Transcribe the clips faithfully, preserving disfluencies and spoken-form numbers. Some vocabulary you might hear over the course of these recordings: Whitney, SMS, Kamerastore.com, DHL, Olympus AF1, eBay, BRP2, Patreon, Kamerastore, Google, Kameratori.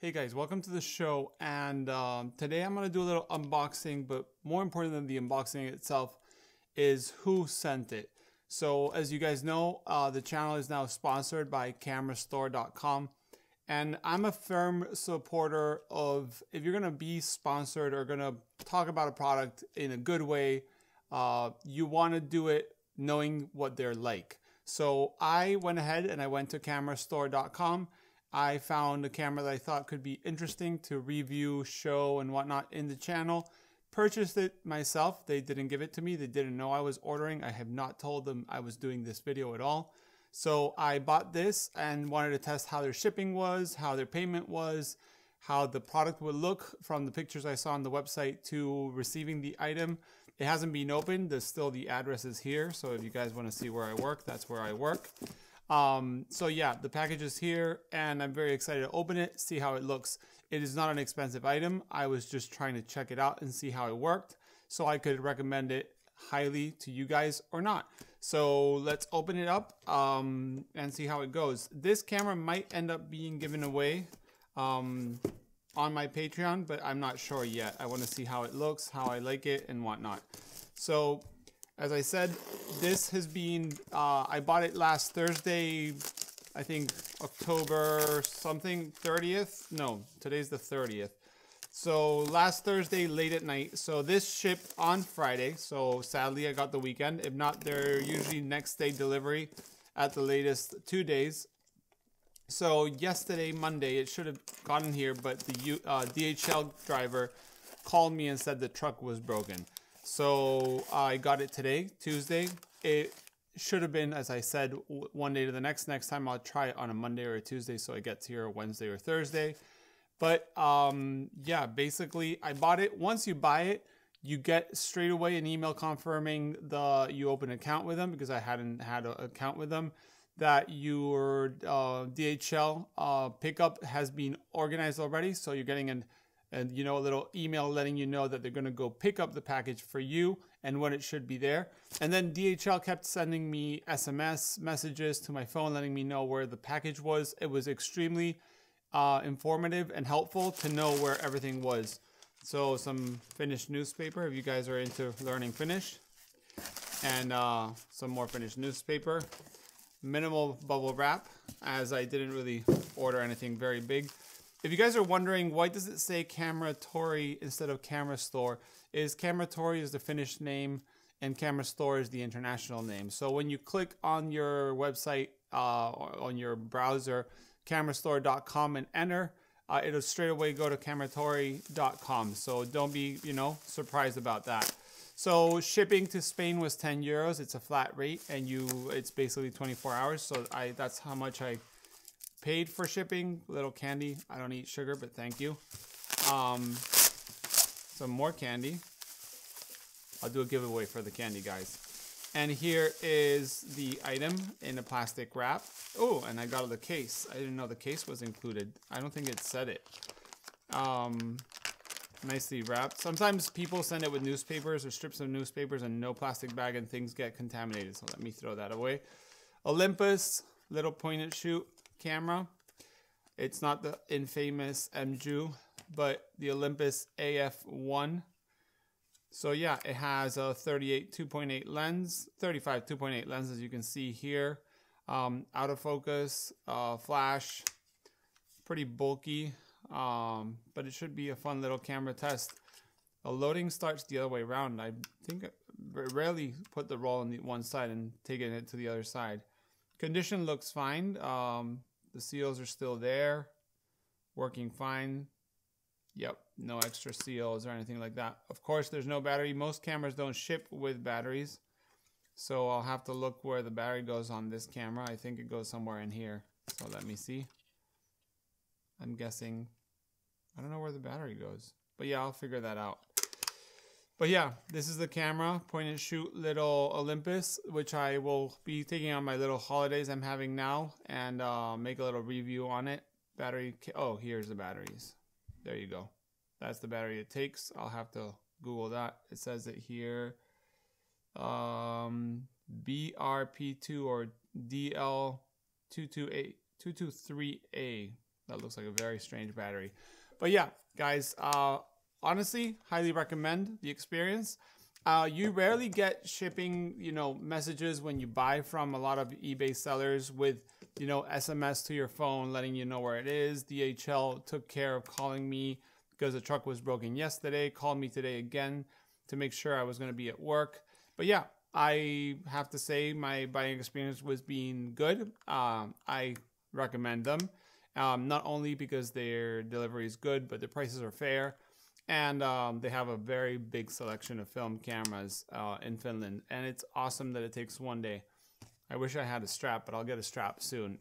Hey guys, welcome to the show, and um, today I'm going to do a little unboxing, but more important than the unboxing itself is who sent it. So as you guys know, uh, the channel is now sponsored by Kamerastore dot com, and I'm a firm supporter of if you're going to be sponsored or going to talk about a product in a good way, uh, you want to do it knowing what they're like. So I went ahead and I went to Kamerastore dot com. I found a camera that I thought could be interesting to review, show, and whatnot in the channel. Purchased it myself. They didn't give it to me. They didn't know I was ordering. I have not told them I was doing this video at all. So I bought this and wanted to test how their shipping was, how their payment was, how the product would look from the pictures I saw on the website to receiving the item. It hasn't been opened. There's still the address is here. So if you guys want to see where I work, that's where I work. Um, so yeah, the package is here and I'm very excited to open it, see how it looks. It is not an expensive item. I was just trying to check it out and see how it worked so I could recommend it highly to you guys or not. So let's open it up, um, and see how it goes. This camera might end up being given away, um, on my Patreon, but I'm not sure yet. I want to see how it looks, how I like it and whatnot. So as I said, this has been, uh, I bought it last Thursday, I think October something, thirtieth? No, today's the thirtieth. So last Thursday late at night. So this shipped on Friday. So sadly I got the weekend. If not, they're usually next day delivery at the latest two days. So yesterday, Monday, it should have gotten here, but the uh, D H L driver called me and said the truck was broken. So uh, I got it today, Tuesday. It should have been, as I said, one day to the next. Next time I'll try it on a Monday or a Tuesday so it gets here Wednesday or Thursday. But um, yeah, basically I bought it. Once you buy it, you get straight away an email confirming the you open an account with them, because I hadn't had an account with them, that your uh, D H L uh, pickup has been organized already. So you're getting an And you know, a little email letting you know that they're going to go pick up the package for you and when it should be there. And then D H L kept sending me S M S messages to my phone, letting me know where the package was. It was extremely uh, informative and helpful to know where everything was. So some Finnish newspaper, if you guys are into learning Finnish, and uh, some more Finnish newspaper, minimal bubble wrap, as I didn't really order anything very big. If you guys are wondering, why does it say Kameratori instead of Kamerastore? Is Kameratori is the Finnish name and Kamerastore is the international name. So when you click on your website, uh, on your browser, Kamerastore dot com and enter, uh, it'll straight away go to Kameratori dot com. So don't be, you know, surprised about that. So shipping to Spain was ten euros. It's a flat rate, and you, it's basically twenty-four hours. So I, that's how much I paid for shipping. Little candy. I don't eat sugar, but thank you. Um, some more candy. I'll do a giveaway for the candy, guys. And here is the item in a plastic wrap. Oh, and I got the case. I didn't know the case was included. I don't think it said it. Um, nicely wrapped. Sometimes people send it with newspapers or strips of newspapers and no plastic bag, and things get contaminated. So let me throw that away. Olympus, little point and shoot camera. It's not the infamous M J U, but the Olympus A F one. So yeah, it has a thirty-eight two point eight lens, thirty-five two point eight lens, as you can see here. Um, out of focus, uh, flash, pretty bulky, um, but it should be a fun little camera test. A loading starts the other way around. I think I rarely put the roll on the one side and taking it to the other side. Condition looks fine. Um, the seals are still there, working fine. Yep, no extra seals or anything like that. Of course, there's no battery. Most cameras don't ship with batteries. So I'll have to look where the battery goes on this camera. I think it goes somewhere in here. So let me see. I'm guessing, I don't know where the battery goes, but yeah, I'll figure that out. But yeah, this is the camera, point and shoot little Olympus, which I will be taking on my little holidays I'm having now, and uh, make a little review on it. Battery, oh, here's the batteries. There you go. That's the battery it takes. I'll have to Google that. It says it here, um, B R P two or D L two two eight, two two three A. That looks like a very strange battery. But yeah, guys, uh, honestly, highly recommend the experience. Uh, you rarely get shipping, you know, messages when you buy from a lot of eBay sellers with, you know, S M S to your phone letting you know where it is. D H L took care of calling me because the truck was broken yesterday, called me today again to make sure I was going to be at work. But yeah, I have to say my buying experience was being good. Um, I recommend them, um, not only because their delivery is good, but the prices are fair. And um, they have a very big selection of film cameras uh, in Finland. And it's awesome that it takes one day. I wish I had a strap, but I'll get a strap soon.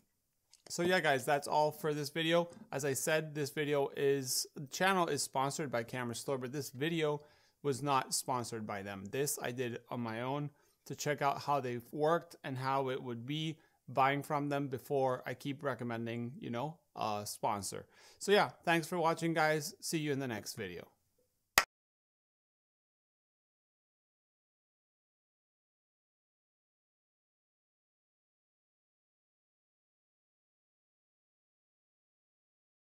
So yeah, guys, that's all for this video. As I said, this video is, the channel is sponsored by Kamerastore, but this video was not sponsored by them. This I did on my own to check out how they worked and how it would be buying from them before I keep recommending, you know, a sponsor. So yeah, thanks for watching, guys. See you in the next video.